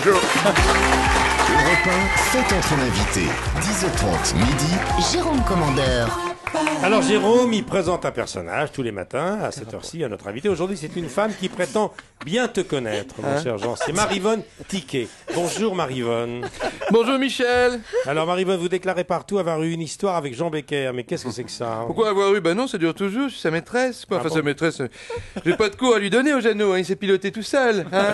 Bonjour. Europe 1, faites entre l'invité. 10h30 midi, Jérôme Commandeur. Alors Jérôme, il présente un personnage tous les matins à cette heure-ci à notre invité. Aujourd'hui, c'est une femme qui prétend bien te connaître, mon cher Jean. C'est Maryvonne Tiquet. Bonjour Maryvonne. Bonjour Michel. Alors Maryvonne, vous déclarez partout avoir eu une histoire avec Jean Becker. Mais qu'est-ce que c'est que ça, hein? Pourquoi avoir eu? Ben non, ça dure toujours. C'est sa maîtresse, quoi. Enfin, sa maîtresse. J'ai pas de cours à lui donner au Jeannot, hein. Il s'est piloté tout seul, hein.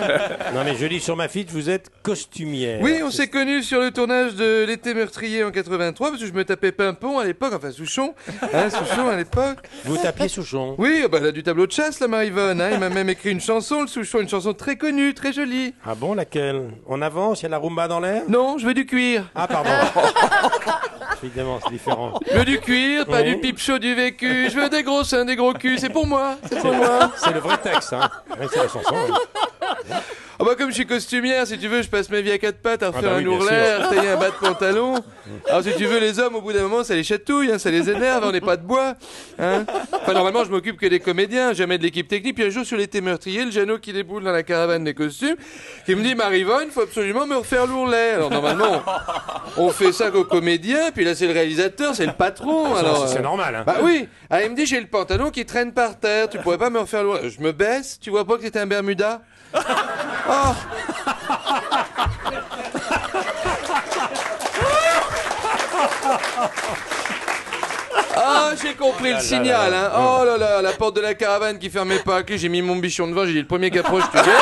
Non mais je lis sur ma fiche, vous êtes costumière. Oui, on s'est connus sur le tournage de L'été meurtrier en 83, parce que je me tapais Pimpon à l'époque, enfin Souchon. Hein, Souchon à l'époque. Vous tapiez Souchon? Oui, bah elle a du tableau de chasse, la Maryvonne, hein. Il m'a même écrit une chanson, le Souchon, une chanson très connue, très jolie. Ah bon, laquelle? On avance, il y a la rumba dans l'air? Non, je veux du cuir. Ah pardon. Évidemment, c'est différent. Je veux du cuir, pas du pipe chaud du vécu. Je veux des gros seins, des gros culs, c'est pour moi. C'est pour moi. C'est le vrai texte, hein. C'est la chanson, oui. Ah bah comme je suis costumière, si tu veux, je passe ma vie à quatre pattes à refaire un ourlet, à tailler un bas de pantalon. Alors si tu veux, les hommes, au bout d'un moment, ça les chatouille, hein, ça les énerve, on n'est pas de bois, hein. Enfin, normalement, je m'occupe que des comédiens, jamais de l'équipe technique. Puis un jour, sur l'été meurtrier, le Jeannot qui déboule dans la caravane des costumes, qui me dit, Maryvonne, faut absolument me refaire l'ourlet. Alors normalement, on fait ça qu'aux comédiens, puis là, c'est le réalisateur, c'est le patron. Alors c'est normal, hein. Bah oui. Ah, il me dit, j'ai le pantalon qui traîne par terre, tu pourrais pas me refaire l'ourlet? Je me baisse, tu vois pas que c'était un Bermuda? Oh. Ah, j'ai compris le signal, hein. Oh là là, la porte de la caravane qui fermait pas à clé, j'ai mis mon bichon devant, j'ai dit le premier qui approche, tu viens.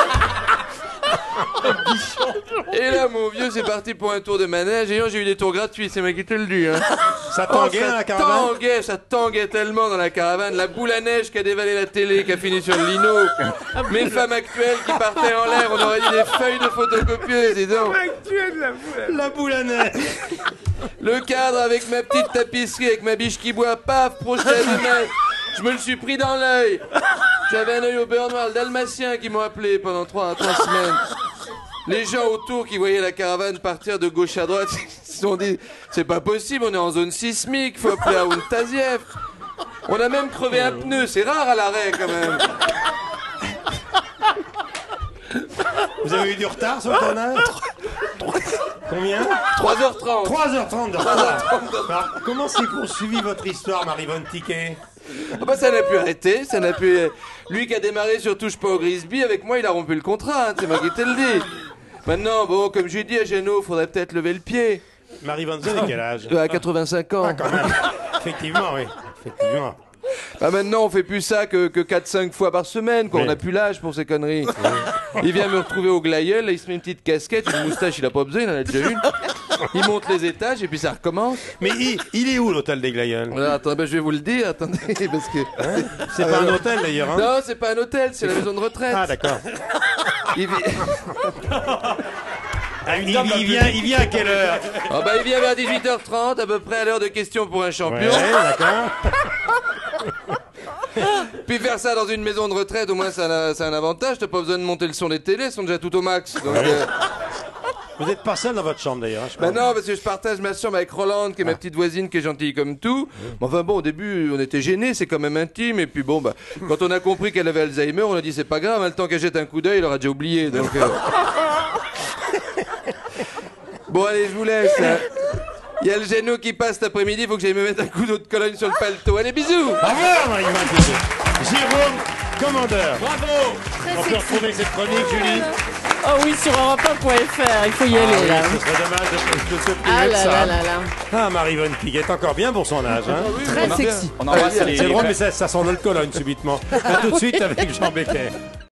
Et là, mon vieux, c'est parti pour un tour de manège, et j'ai eu des tours gratuits, c'est moi qui te le dis, hein. Ça tanguait dans la caravane? Ça tanguait tellement dans la caravane. La boule à neige qui a dévalé la télé, qui a fini sur le lino. Mes femmes actuelles qui partaient en l'air, on aurait dit des feuilles de photocopieuse, dis donc. La boule à neige. Le cadre avec ma petite tapisserie, avec ma biche qui boit, paf, projeté à 2 mètres. Je me le suis pris dans l'œil. J'avais un œil au beurre noir, le dalmatien qui m'ont appelé pendant 3 semaines. Les gens autour qui voyaient la caravane partir de gauche à droite, ils se sont dit, c'est pas possible, on est en zone sismique, faut appeler à Ountaziev. On a même crevé un pneu, c'est rare à l'arrêt quand même. Vous avez eu du retard sur le tournage? Combien? 3h30. 3h30 de retard. Alors, comment s'est poursuivie votre histoire, Maryvonne Tiquet? Ah bah ça n'a pu arrêter, ça n'a pu... Lui qui a démarré sur Touche pas au Grisby, avec moi il a rompu le contrat, hein, c'est moi qui te le dis. Maintenant, bon, comme j'ai dit à Jeannot, faudrait peut-être lever le pied. Maryvonne, vous avez quel âge? À 85 ans. Ah, quand même. Effectivement, oui. Effectivement. Bah maintenant, on fait plus ça que 4-5 fois par semaine, quoi. Oui. On a plus l'âge pour ces conneries. Oui. Il vient me retrouver au glaïeul, là, il se met une petite casquette, une moustache, il a pas besoin, il en a déjà une. Il monte les étages et puis ça recommence. Mais il est où l'hôtel des glaïeuls? Voilà, attendez, ben, je vais vous le dire, attendez, parce que... Hein? C'est pas un hôtel d'ailleurs, hein? Non, c'est pas un hôtel, c'est la maison de retraite. Ah, d'accord. Il vient à quelle heure? Oh bah, il vient vers 18h30, à peu près à l'heure de questions pour un champion. Ouais, d'accord. Puis faire ça dans une maison de retraite, au moins c'est un avantage, t'as pas besoin de monter le son des télés, ils sont déjà tout au max. Donc, Vous êtes pas seul dans votre chambre d'ailleurs? Ben non, parce que je partage ma chambre avec Rolande, qui est ma petite voisine, qui est gentille comme tout. Mais enfin bon, au début, on était gênés, c'est quand même intime. Et puis bon, bah, quand on a compris qu'elle avait Alzheimer, on a dit c'est pas grave, hein, le temps qu'elle jette un coup d'œil, elle aura déjà oublié. Donc, Bon allez, je vous laisse. Hein. Il y a le Jeannot qui passe cet après-midi, il faut que j'aille me mettre un coup d'eau de cologne sur le paletot. Allez, bisous! Au revoir, Maryvonne. Jérôme Commandeur. Bravo! Très on peut retrouver cette chronique, Julie? Oh oui, sur europe1.fr, il faut y aller, oui, là. Ce serait dommage de se priver de ça. Ah, Maryvonne Tiquet est encore bien pour son âge, hein. Très sexy. C'est drôle, mais ça s'en donne le cologne, subitement. A tout de suite avec Jean Becker.